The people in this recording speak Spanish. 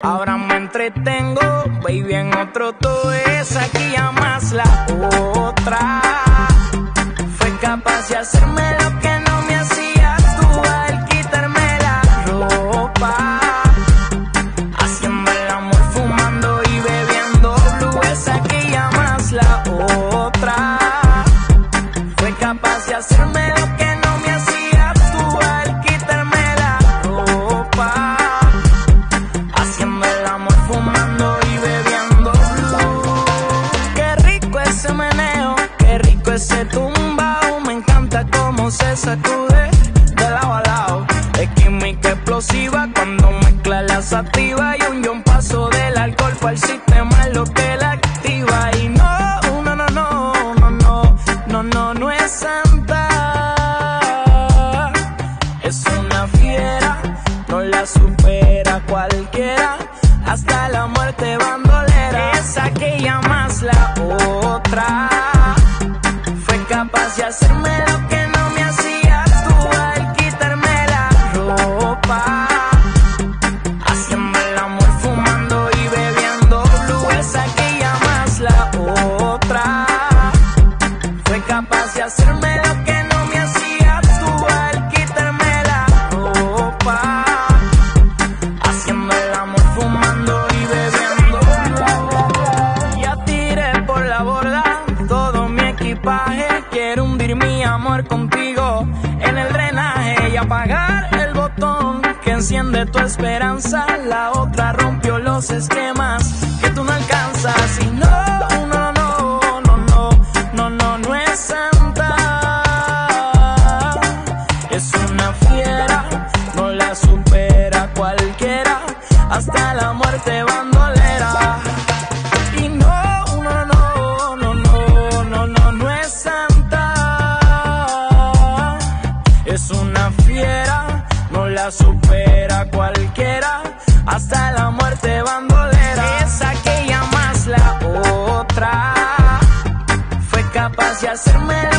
Ahora me entretengo, baby, en otro todo es aquí, amas la otra. Fue capaz de hacerme lo que no me hacías tú al quitarme la ropa. Haciendo el amor, fumando y bebiendo blue, es aquí, amas la otra. Fue capaz de hacerme lo que no me hacías tú al quitarme la ropa. Haciendo el amor, fumando y bebiendo blue. Qué rico ese meneo, qué rico ese tumbao. Me encanta cómo se sacude de lado a lado. Es química explosiva cuando mezcla la sativa y un yon paso del alcohol para el sistema, es lo que la activa. Y no, no, no, no, no, no, no, no, no es santa. Es una fiera, no la supera cualquiera, hasta la muerte bandolera. Esa que llamas la otra, fue capaz de hacerme lo que no me hacías tú al quitarme la ropa. Haciendo el amor, fumando y bebiendo blue, esa que llamas la otra, fue capaz de hacerme lo que no me hacías tú al quitarme la ropa. Haciendo el amor, fumando y bebiendo. Ya tiré por la borda todo mi equipaje. Quiero hundir mi amor contigo en el drenaje y apagar el botón que enciende tu esperanza. La otra rompió los esquemas que tú no alcanzas. Y no, no, no, no, no, no, no, no es santa. Es una fiera, no la supera cualquiera, hasta la muerte bandolera. Y no, no, no, no, no, no, no, no es santa. Es una fiera, no la supera cualquiera, hasta la muerte bandolera. Esa que llamas la otra, fue capaz de hacerme la